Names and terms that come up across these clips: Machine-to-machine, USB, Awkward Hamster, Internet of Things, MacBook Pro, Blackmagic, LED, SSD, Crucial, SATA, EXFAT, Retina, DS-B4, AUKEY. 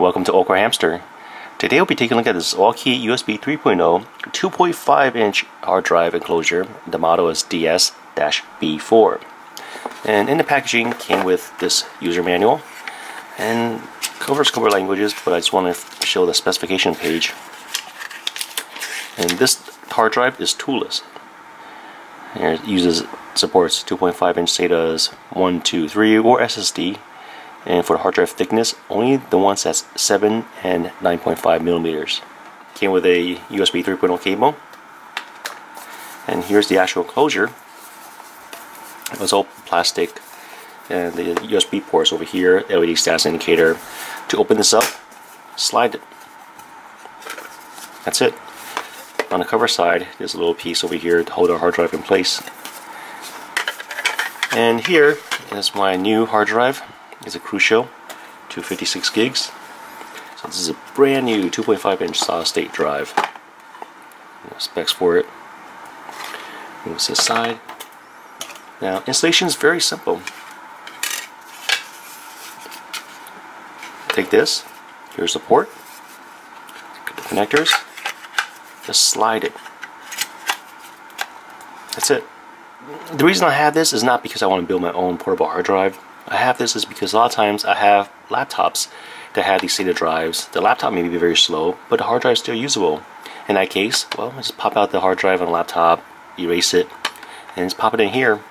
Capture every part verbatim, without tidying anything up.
Welcome to Awkward Hamster. Today we'll be taking a look at this AUKEY U S B three point oh two point five inch hard drive enclosure. The model is D S B four. And in the packaging came with this user manual and covers cover languages, but I just want to show the specification page. And this hard drive is toolless. And it uses supports two point five inch SATAs one, two, three or S S D. And for the hard drive thickness, only the ones that's seven and nine point five millimeters. Came with a U S B three point oh cable. And here's the actual enclosure. It was all plastic, and the U S B ports over here, L E D status indicator. To open this up, slide it. That's it. On the cover side, there's a little piece over here to hold our hard drive in place. And here is my new hard drive. It's a Crucial, two fifty-six gigs. So this is a brand new two point five inch solid state drive. Specs for it. Move this aside. Now, installation is very simple. Take this. Here's the port. Get the connectors. Just slide it. That's it. The reason I have this is not because I want to build my own portable hard drive. I have this is because a lot of times I have laptops that have these SATA drives. The laptop may be very slow, but the hard drive is still usable. In that case, well, I just pop out the hard drive on the laptop, erase it, and just pop it in here.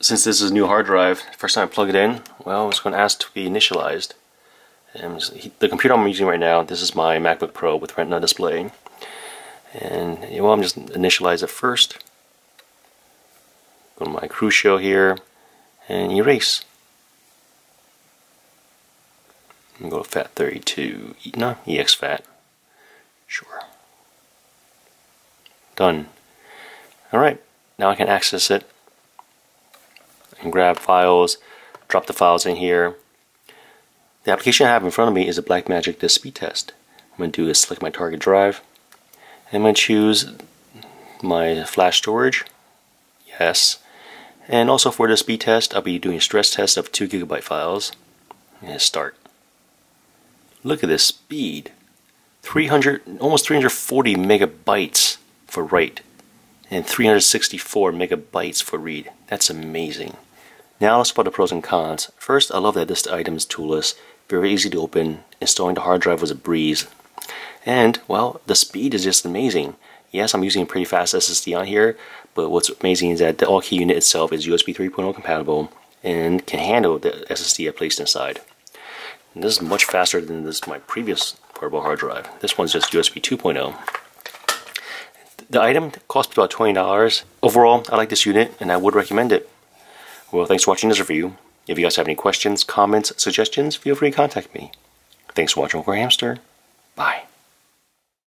Since this is a new hard drive, first time I plug it in, well, it's going to ask to be initialized. And just, the computer I'm using right now, this is my MacBook Pro with Retina display. And well, I'm just initialize it first. Go to my Crucial here, and erase. I'm going to go to FAT thirty-two, no, EXFAT, sure. Done. Alright, now I can access it and grab files, drop the files in here. The application I have in front of me is a Blackmagic disk speed test. What I'm going to do is select my target drive, and I'm going to choose my flash storage, yes. And also for the speed test, I'll be doing a stress test of two gigabyte files, and start. Look at this speed, three hundred, almost three hundred forty megabytes for write and three hundred sixty-four megabytes for read. That's amazing. Now let's talk about the pros and cons. First, I love that this item is toolless, very easy to open, installing the hard drive was a breeze. And, well, the speed is just amazing. Yes, I'm using a pretty fast S S D on here, but what's amazing is that the AUKEY unit itself is U S B three point oh compatible and can handle the S S D I placed inside. And this is much faster than this my previous portable hard drive. This one's just U S B two point oh. The item cost about twenty dollars. Overall, I like this unit and I would recommend it. Well, thanks for watching this review. If you guys have any questions, comments, suggestions, feel free to contact me. Thanks for watching Awkward Hamster. Bye.